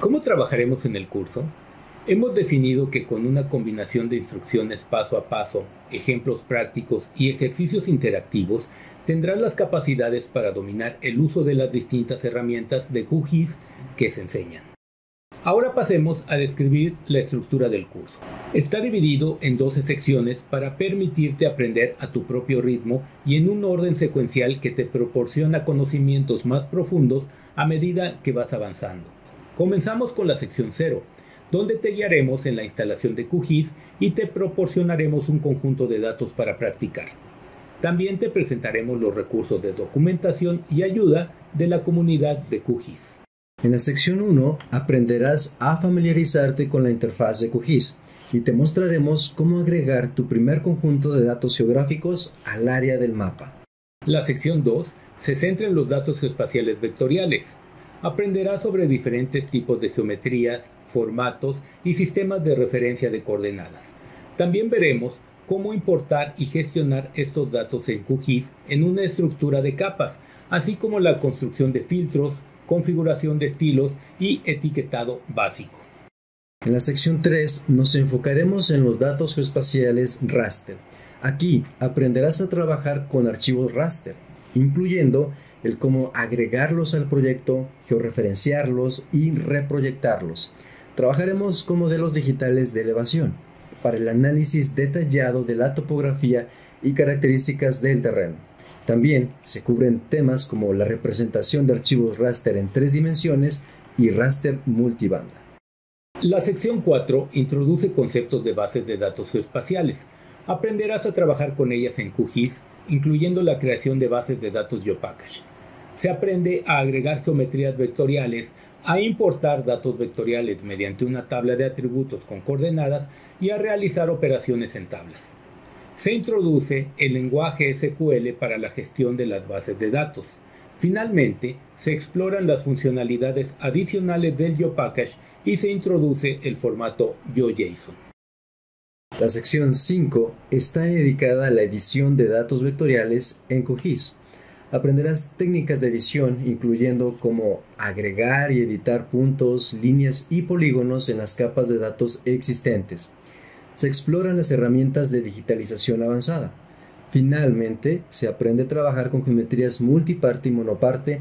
¿Cómo trabajaremos en el curso? Hemos definido que con una combinación de instrucciones paso a paso, ejemplos prácticos y ejercicios interactivos, tendrás las capacidades para dominar el uso de las distintas herramientas de QGIS que se enseñan. Ahora pasemos a describir la estructura del curso. Está dividido en 12 secciones para permitirte aprender a tu propio ritmo y en un orden secuencial que te proporciona conocimientos más profundos a medida que vas avanzando. Comenzamos con la sección 0. Donde te guiaremos en la instalación de QGIS y te proporcionaremos un conjunto de datos para practicar. También te presentaremos los recursos de documentación y ayuda de la comunidad de QGIS. En la sección 1 aprenderás a familiarizarte con la interfaz de QGIS y te mostraremos cómo agregar tu primer conjunto de datos geográficos al área del mapa. La sección 2 se centra en los datos geoespaciales vectoriales. Aprenderás sobre diferentes tipos de geometrías, formatos y sistemas de referencia de coordenadas. También veremos cómo importar y gestionar estos datos en QGIS en una estructura de capas, así como la construcción de filtros, configuración de estilos y etiquetado básico. En la sección 3 nos enfocaremos en los datos geoespaciales raster. Aquí aprenderás a trabajar con archivos raster, incluyendo el cómo agregarlos al proyecto, georreferenciarlos y reproyectarlos. Trabajaremos con modelos digitales de elevación para el análisis detallado de la topografía y características del terreno. También se cubren temas como la representación de archivos raster en 3 dimensiones y raster multibanda. La sección 4 introduce conceptos de bases de datos geoespaciales. Aprenderás a trabajar con ellas en QGIS, incluyendo la creación de bases de datos GeoPackage. Se aprende a agregar geometrías vectoriales, a importar datos vectoriales mediante una tabla de atributos con coordenadas y a realizar operaciones en tablas. Se introduce el lenguaje SQL para la gestión de las bases de datos. Finalmente, se exploran las funcionalidades adicionales del GeoPackage y se introduce el formato GeoJSON. La sección 5 está dedicada a la edición de datos vectoriales en QGIS. Aprenderás técnicas de edición, incluyendo cómo agregar y editar puntos, líneas y polígonos en las capas de datos existentes. Se exploran las herramientas de digitalización avanzada. Finalmente, se aprende a trabajar con geometrías multiparte y monoparte,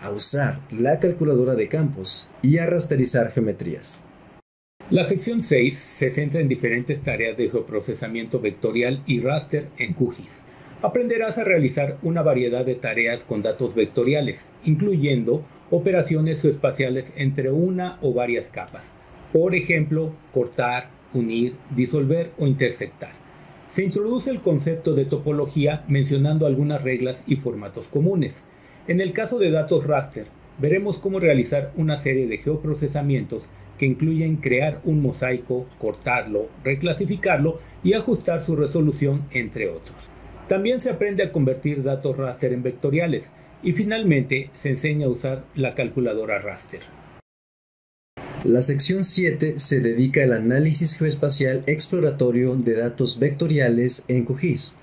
a usar la calculadora de campos y a rasterizar geometrías. La sección 6 se centra en diferentes tareas de geoprocesamiento vectorial y raster en QGIS. Aprenderás a realizar una variedad de tareas con datos vectoriales, incluyendo operaciones geoespaciales entre una o varias capas. Por ejemplo, cortar, unir, disolver o intersectar. Se introduce el concepto de topología mencionando algunas reglas y formatos comunes. En el caso de datos raster, veremos cómo realizar una serie de geoprocesamientos que incluyen crear un mosaico, cortarlo, reclasificarlo y ajustar su resolución, entre otros. También se aprende a convertir datos raster en vectoriales y finalmente se enseña a usar la calculadora raster. La sección 7 se dedica al análisis geoespacial exploratorio de datos vectoriales en QGIS.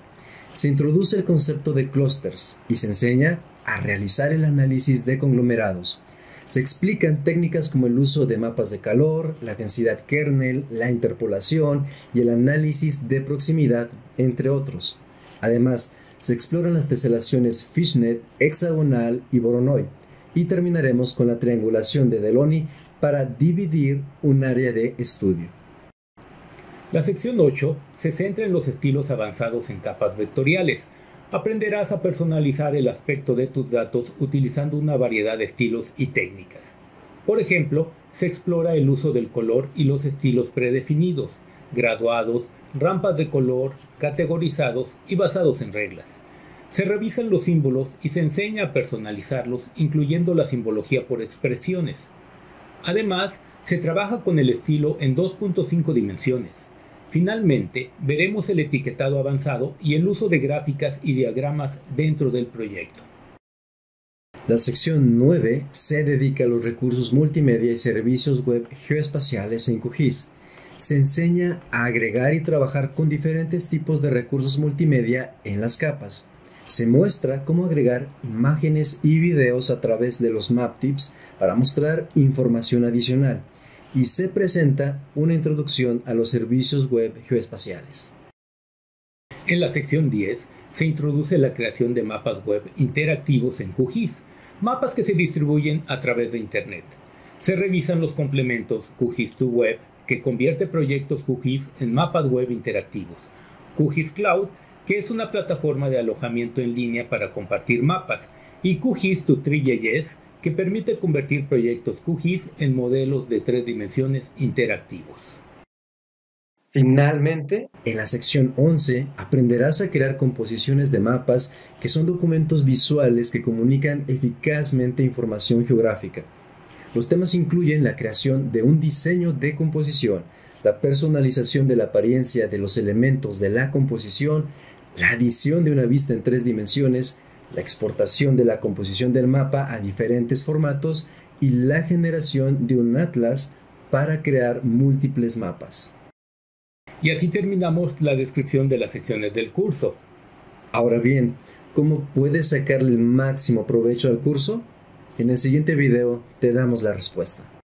Se introduce el concepto de clústeres y se enseña a realizar el análisis de conglomerados. Se explican técnicas como el uso de mapas de calor, la densidad kernel, la interpolación y el análisis de proximidad, entre otros. Además, se exploran las teselaciones Fishnet, hexagonal y Voronoi. Y terminaremos con la triangulación de Delaunay para dividir un área de estudio. La sección 8 se centra en los estilos avanzados en capas vectoriales. Aprenderás a personalizar el aspecto de tus datos utilizando una variedad de estilos y técnicas. Por ejemplo, se explora el uso del color y los estilos predefinidos, graduados, rampas de color, categorizados y basados en reglas. Se revisan los símbolos y se enseña a personalizarlos, incluyendo la simbología por expresiones. Además, se trabaja con el estilo en 2.5 dimensiones. Finalmente, veremos el etiquetado avanzado y el uso de gráficas y diagramas dentro del proyecto. La sección 9 se dedica a los recursos multimedia y servicios web geoespaciales en QGIS. Se enseña a agregar y trabajar con diferentes tipos de recursos multimedia en las capas. Se muestra cómo agregar imágenes y videos a través de los Map Tips para mostrar información adicional y se presenta una introducción a los servicios web geoespaciales. En la sección 10 se introduce la creación de mapas web interactivos en QGIS, mapas que se distribuyen a través de Internet. Se revisan los complementos QGIS2Web, que convierte proyectos QGIS en mapas web interactivos. QGIS Cloud, que es una plataforma de alojamiento en línea para compartir mapas. Y QGIS2Tiles, que permite convertir proyectos QGIS en modelos de 3 dimensiones interactivos. Finalmente, en la sección 11 aprenderás a crear composiciones de mapas, que son documentos visuales que comunican eficazmente información geográfica. Los temas incluyen la creación de un diseño de composición, la personalización de la apariencia de los elementos de la composición, la adición de una vista en 3 dimensiones, la exportación de la composición del mapa a diferentes formatos y la generación de un atlas para crear múltiples mapas. Y así terminamos la descripción de las secciones del curso. Ahora bien, ¿cómo puedes sacarle el máximo provecho al curso? En el siguiente video te damos la respuesta.